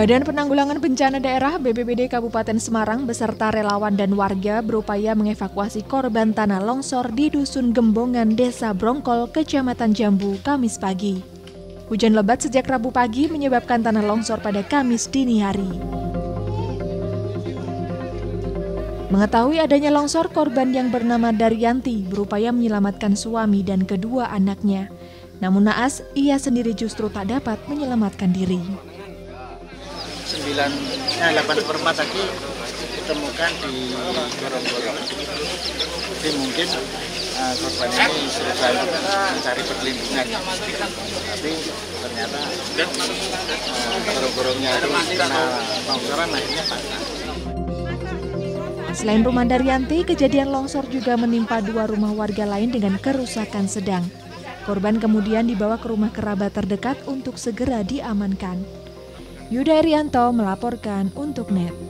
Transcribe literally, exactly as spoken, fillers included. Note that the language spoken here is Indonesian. Badan Penanggulangan Bencana Daerah B P B D Kabupaten Semarang beserta relawan dan warga berupaya mengevakuasi korban tanah longsor di Dusun Gembongan, Desa Brongkol, Kecamatan Jambu, Kamis pagi. Hujan lebat sejak Rabu pagi menyebabkan tanah longsor pada Kamis dini hari. Mengetahui adanya longsor, korban yang bernama Daryanti berupaya menyelamatkan suami dan kedua anaknya. Namun naas, ia sendiri justru tak dapat menyelamatkan diri. sembilan nah delapan seperempat tadi ditemukan di gorong-gorong. Jadi mungkin uh, korban ini selesai mencari perlindungan, tapi ternyata uh, gorong-gorongnya itu kena longsoran, akhirnya patah. Selain rumah Daryanti, kejadian longsor juga menimpa dua rumah warga lain dengan kerusakan sedang. Korban kemudian dibawa ke rumah kerabat terdekat untuk segera diamankan. Yuda Erianto melaporkan untuk Net.